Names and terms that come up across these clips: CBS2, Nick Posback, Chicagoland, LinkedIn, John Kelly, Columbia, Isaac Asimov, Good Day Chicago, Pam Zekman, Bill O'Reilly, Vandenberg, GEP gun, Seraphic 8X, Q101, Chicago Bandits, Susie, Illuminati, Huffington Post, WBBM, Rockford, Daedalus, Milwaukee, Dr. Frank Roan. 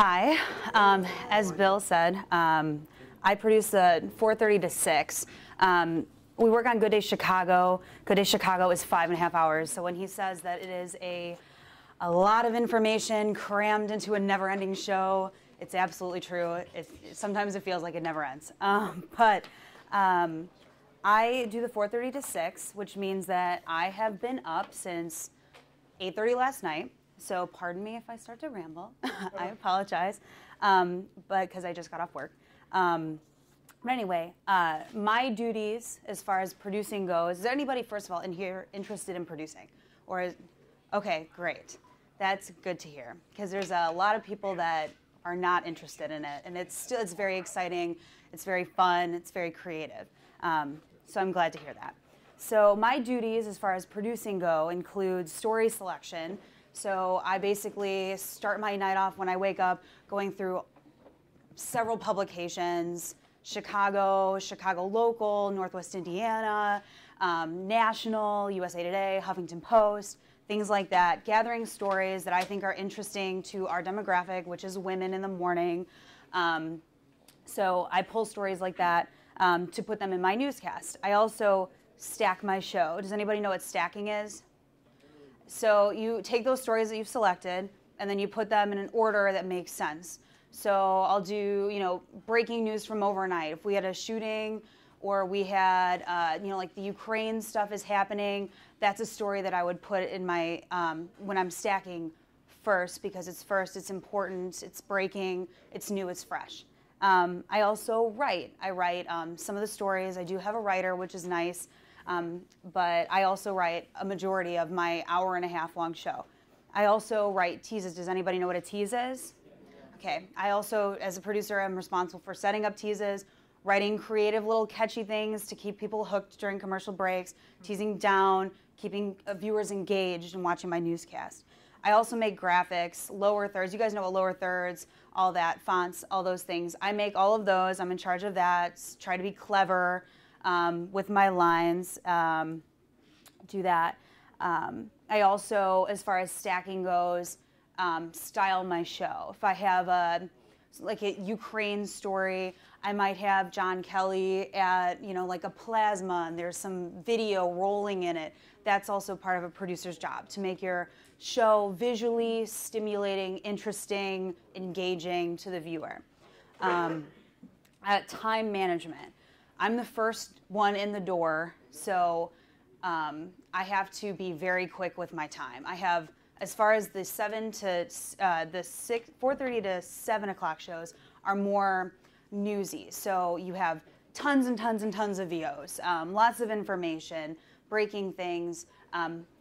Hi. As Bill said, I produce the 4:30 to 6. We work on Good Day Chicago. Good Day Chicago is 5.5 hours. So when he says that it is a lot of information crammed into a never-ending show, it's absolutely true. Sometimes it feels like it never ends. I do the 4:30 to 6, which means that I have been up since 8:30 last night. So pardon me if I start to ramble. I apologize, but because I just got off work. But anyway, my duties as far as producing goes, is there anybody, first of all, in here interested in producing? Or is, okay, great. That's good to hear, because there's a lot of people that are not interested in it, and it's very exciting, it's very fun, it's very creative. So I'm glad to hear that. So my duties as far as producing go include story selection. So I basically start my night off when I wake up going through several publications, Chicago, Chicago Local, Northwest Indiana, National, USA Today, Huffington Post, things like that, gathering stories that I think are interesting to our demographic, which is women in the morning. So I pull stories like that to put them in my newscast. I also stack my show. Does anybody know what stacking is? So you take those stories that you've selected and then you put them in an order that makes sense. So I'll do, you know, breaking news from overnight. If we had a shooting or we had, you know, like the Ukraine stuff is happening, that's a story that I would put in my, when I'm stacking first, because it's first, it's important, it's breaking, it's new, it's fresh. I also write. I write some of the stories. I do have a writer, which is nice, but I also write a majority of my hour-and-a-half long show. I also write teases. Does anybody know what a tease is? Okay, I also, as a producer, am responsible for setting up teases, writing creative little catchy things to keep people hooked during commercial breaks, teasing down, keeping viewers engaged and watching my newscast. I also make graphics, lower thirds, you guys know what lower thirds, all that, fonts, all those things. I make all of those, I'm in charge of that, try to be clever with my lines, do that. I also, as far as stacking goes, style my show. If I have a Ukraine story, I might have John Kelly at, you know, like a plasma and there's some video rolling in it. That's also part of a producer's job, to make your show visually stimulating, interesting, engaging to the viewer. At time management, I'm the first one in the door, so I have to be very quick with my time. I have, as far as the 4:30 to 7 o'clock shows are more newsy. So you have tons and tons and tons of VOs, lots of information, breaking things,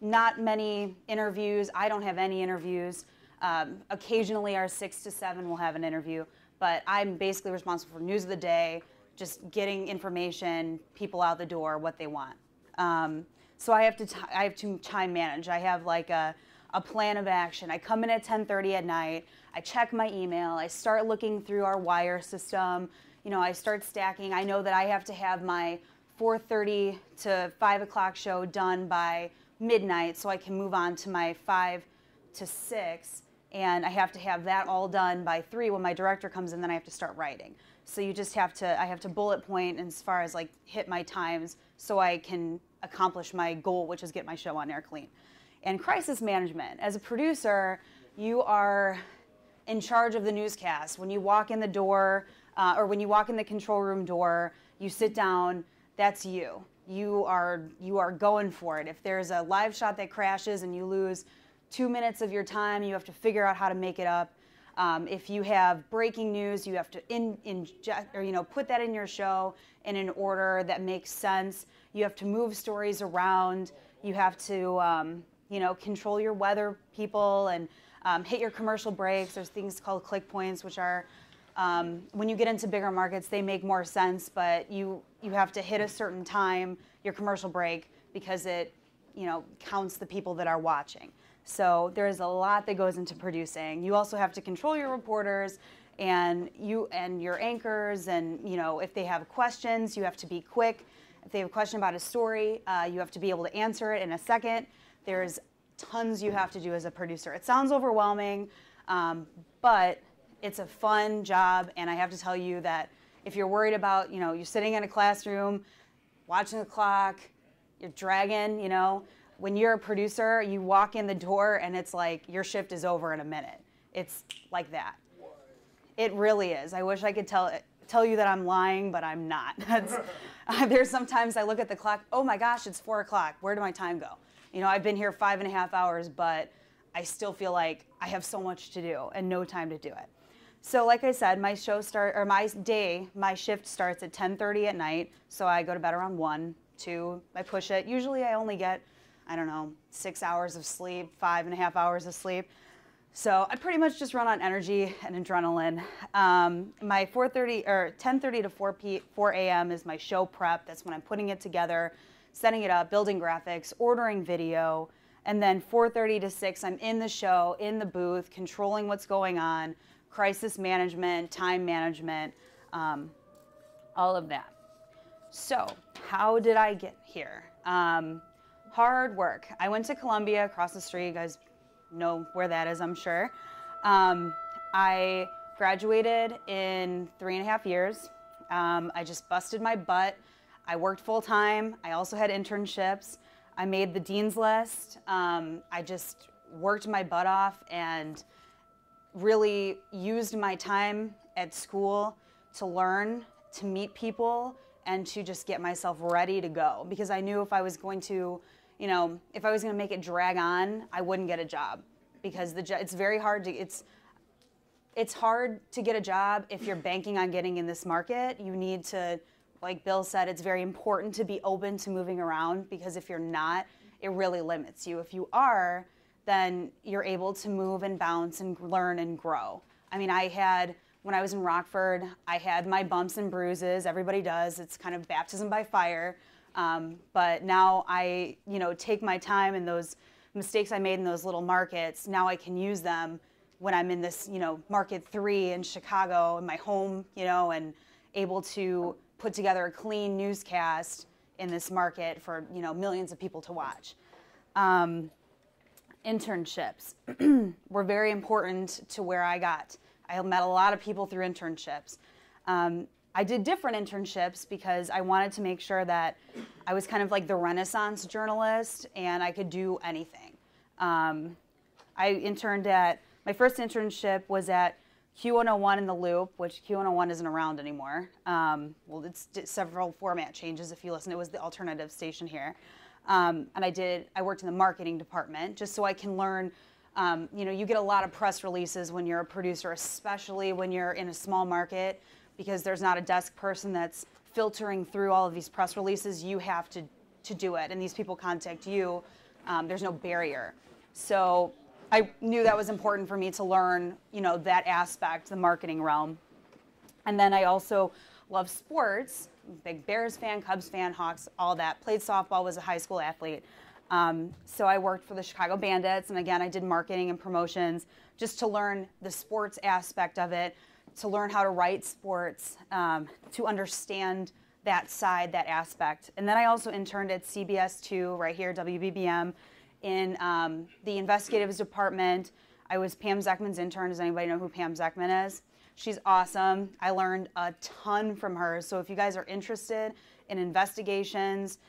not many interviews. I don't have any interviews. Occasionally our 6 to 7 will have an interview, but I'm basically responsible for news of the day, just getting information, people out the door, what they want. So I have to time manage. I have like a plan of action. I come in at 10:30 at night, I check my email, I start looking through our wire system, you know, I start stacking. I know that I have to have my 4:30 to 5 o'clock show done by midnight so I can move on to my 5 to 6, and I have to have that all done by 3 when my director comes in, then I have to start writing. So you just have to, I have to bullet point as far as like hit my times so I can accomplish my goal, which is get my show on air clean. And crisis management. As a producer, you are in charge of the newscast. When you walk in the door, or when you walk in the control room door, you sit down, that's you. You are going for it. If there's a live shot that crashes and you lose 2 minutes of your time, you have to figure out how to make it up. If you have breaking news, you have to inject, or, you know, put that in your show in an order that makes sense. You have to move stories around. You have to, you know, control your weather people and hit your commercial breaks. There's things called click points, which are, when you get into bigger markets, they make more sense, but you have to hit a certain time, your commercial break, because it, you know, counts the people that are watching. So there's a lot that goes into producing. You also have to control your reporters and you and your anchors, and, you know, if they have questions, you have to be quick. If they have a question about a story, you have to be able to answer it in a second. There's tons you have to do as a producer. It sounds overwhelming, but It's a fun job, and I have to tell you that if you're worried about, you know, you're sitting in a classroom, watching the clock, you're dragging, you know, when you're a producer, you walk in the door and it's like your shift is over in a minute. It's like that. It really is. I wish I could tell you that I'm lying, but I'm not. There's sometimes I look at the clock, oh my gosh, it's 4 o'clock. Where did my time go? You know, I've been here 5.5 hours, but I still feel like I have so much to do and no time to do it. So like I said, my shift starts at 10:30 at night. So I go to bed around 1, 2, I push it. Usually I only get, I don't know, 6 hours of sleep, 5.5 hours of sleep. So I pretty much just run on energy and adrenaline. My 4:30 or 10:30 to 4 a.m. is my show prep. That's when I'm putting it together, setting it up, building graphics, ordering video, and then 4:30 to 6, I'm in the show, in the booth, controlling what's going on, crisis management, time management, all of that. So how did I get here? Hard work. I went to Columbia across the street. You guys know where that is, I'm sure. I graduated in 3.5 years. I just busted my butt. I worked full time. I also had internships. I made the dean's list. I just worked my butt off and really used my time at school to learn, to meet people, and to just get myself ready to go, because I knew if I was going to, you know, if I was going to make it drag on, I wouldn't get a job, because it's very hard to, it's hard to get a job if you're banking on getting in this market. You need to, like Bill said, it's very important to be open to moving around, because if you're not, it really limits you. If you are, then you're able to move and bounce and learn and grow. I mean, when I was in Rockford, I had my bumps and bruises. Everybody does. It's kind of baptism by fire. But now I, you know, take my time, and those mistakes I made in those little markets, now I can use them when I'm in this, you know, market 3 in Chicago, in my home, you know, and able to put together a clean newscast in this market for, you know, millions of people to watch. Internships were very important to where I got. I met a lot of people through internships. I did different internships because I wanted to make sure that I was kind of like the Renaissance journalist and I could do anything. My first internship was at Q101 in the Loop, which Q101 isn't around anymore. Well, it's several format changes if you listen. It was the alternative station here. And I worked in the marketing department just so I can learn. You know, you get a lot of press releases when you're a producer, especially when you're in a small market, because there's not a desk person that's filtering through all of these press releases. You have to do it, and these people contact you. There's no barrier. So I knew that was important for me to learn, you know, that aspect, the marketing realm. And then I also love sports. Big Bears fan, Cubs fan, Hawks, all that. Played softball, was a high school athlete. So I worked for the Chicago Bandits, and again, I did marketing and promotions just to learn the sports aspect of it, to learn how to write sports, to understand that side, that aspect. And then I also interned at CBS2 right here, WBBM, in the investigative department. I was Pam Zekman's intern. Does anybody know who Pam Zekman is? She's awesome. I learned a ton from her. So if you guys are interested in investigations,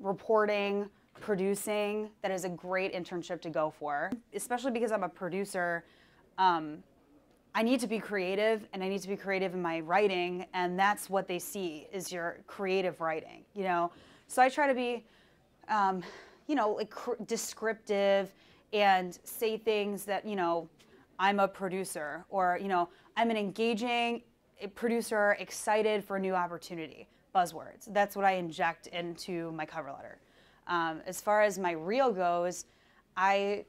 reporting, producing, that is a great internship to go for, especially because I'm a producer. I need to be creative, and I need to be creative in my writing, and that's what they see is your creative writing, you know. So I try to be, you know, like descriptive and say things that, you know, I'm a producer, or, you know, I'm an engaging producer excited for a new opportunity, buzzwords. That's what I inject into my cover letter. As far as my reel goes, I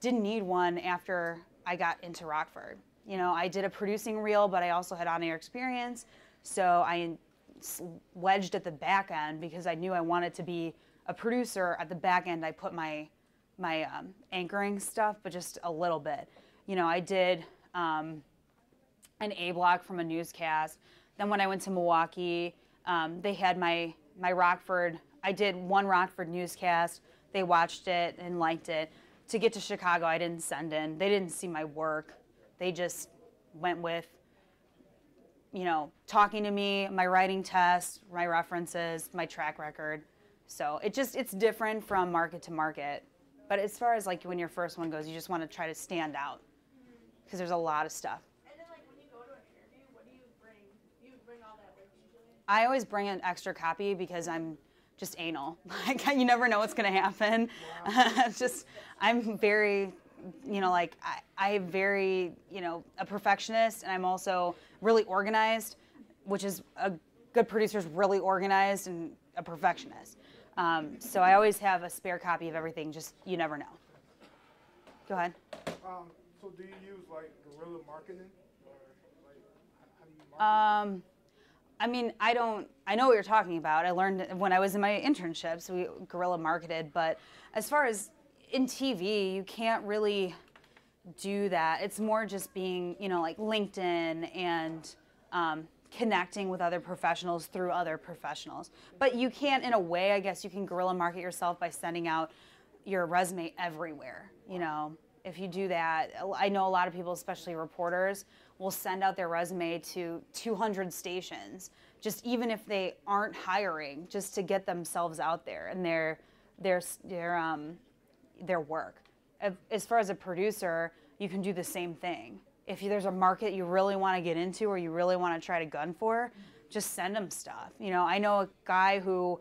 didn't need one after I got into Rockford. You know, I did a producing reel, but I also had on-air experience, so I wedged at the back end because I knew I wanted to be a producer. At the back end, I put my anchoring stuff, but just a little bit. You know, I did an A block from a newscast. Then when I went to Milwaukee, they had my Rockford. I did one Rockford newscast. They watched it and liked it. To get to Chicago, I didn't send in. They didn't see my work. They just went with, you know, talking to me, my writing test, my references, my track record. So it just, it's different from market to market. But as far as like when your first one goes, you just want to try to stand out because there's a lot of stuff. And then like when you go to an interview, what do you bring? You bring all that with you? I always bring an extra copy because I'm just anal. Like you never know what's going to happen. Wow. I'm very, you know, like I'm very, you know, a perfectionist, and I'm also really organized, which is a good producer's really organized and a perfectionist. So I always have a spare copy of everything, just you never know. Go ahead. So do you use like guerrilla marketing or like how do you market? I mean, I know what you're talking about. I learned when I was in my internships, we guerrilla marketed, but as far as in TV, you can't really do that. It's more just being, you know, like LinkedIn and connecting with other professionals through other professionals. But you can, in a way, I guess you can guerrilla market yourself by sending out your resume everywhere. You know, if you do that, I know a lot of people, especially reporters, will send out their resume to 200 stations, just even if they aren't hiring, just to get themselves out there and their work. As far as a producer, you can do the same thing. If there's a market you really want to get into or you really want to try to gun for, just send them stuff. You know, I know a guy who,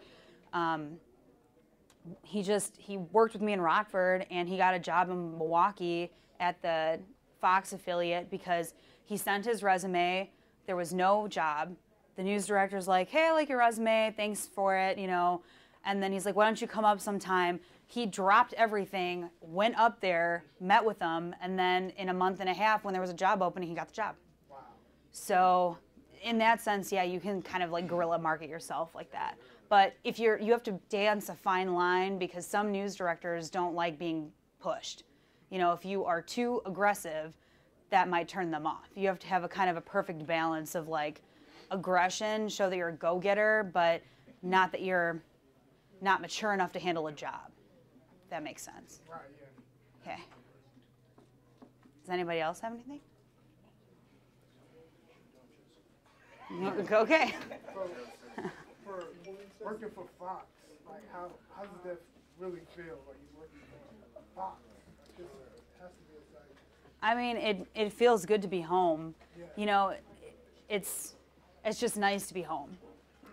he worked with me in Rockford, and he got a job in Milwaukee at the Fox affiliate because he sent his resume. There was no job. The news director's like, hey, I like your resume. Thanks for it, you know. And then he's like, why don't you come up sometime? He dropped everything, went up there, met with them, and then in a month and a half when there was a job opening, he got the job. Wow. So in that sense, yeah, you can kind of like guerrilla market yourself like that. But if you have to dance a fine line because some news directors don't like being pushed. You know, if you are too aggressive, that might turn them off. You have to have a kind of a perfect balance of like aggression, show that you're a go-getter, but not that you're not mature enough to handle a job. That makes sense. Right, yeah. Okay. Does anybody else have anything? Okay. So, for working for Fox, like how does that really feel? Like you working for Fox? It has to be exciting. I mean, it feels good to be home. Yeah. You know, it's just nice to be home.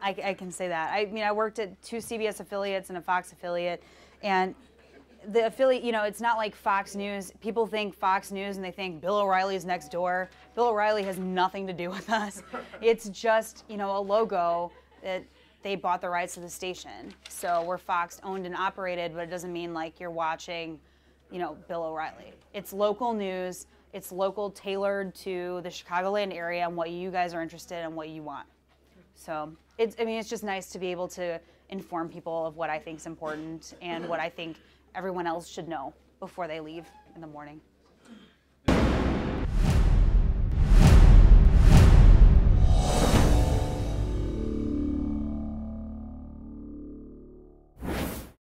I can say that. I mean, I worked at 2 CBS affiliates and a Fox affiliate, and the affiliate, you know, it's not like Fox News. People think Fox News and they think Bill O'Reilly's next door. Bill O'Reilly has nothing to do with us. It's just, you know, a logo that they bought the rights to the station. So we're Fox owned and operated, but it doesn't mean like you're watching, you know, Bill O'Reilly. It's local news. It's local, tailored to the Chicagoland area and what you guys are interested in and what you want. So I mean, it's just nice to be able to inform people of what I think is important and what I think everyone else should know before they leave in the morning.